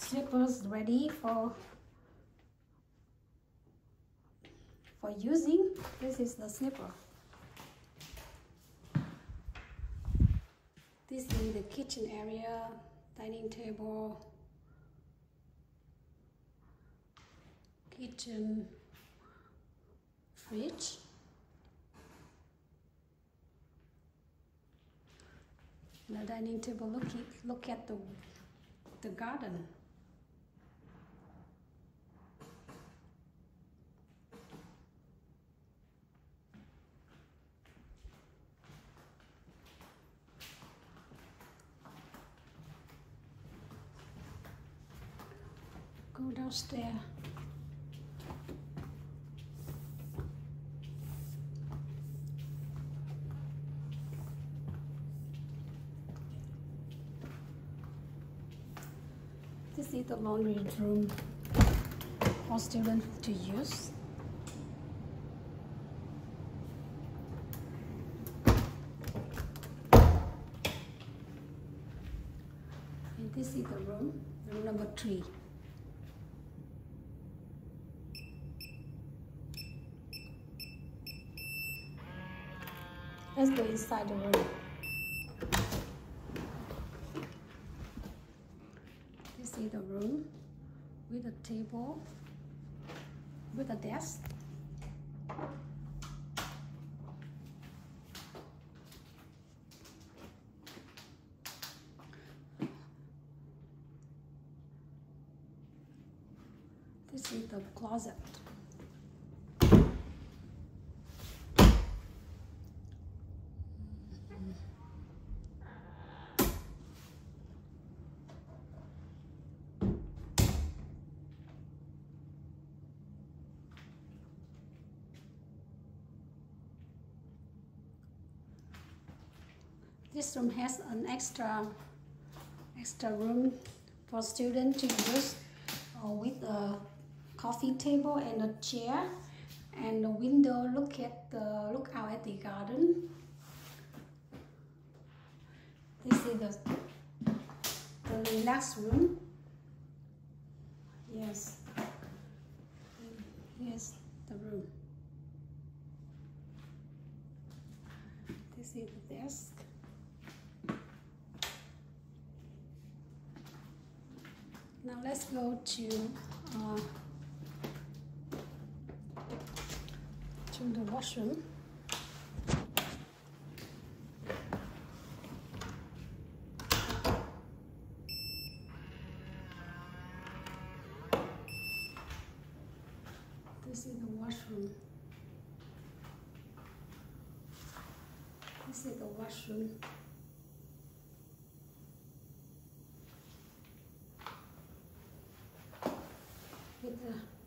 slippers ready for using. This is the slipper. This is the kitchen area, dining table, kitchen, fridge. The dining table, look at the garden. Go downstairs. This is the laundry room for students to use. And this is the room number 3. Let's go inside the room. This is the room with a table, with a desk. This is the closet. This room has an extra room for students to use with a coffee table and a chair, and a window look out at the garden. This is the relaxed room. Yes, here's the room. This is the desk. Now let's go to the washroom. This is the washroom. This is the washroom. Yeah.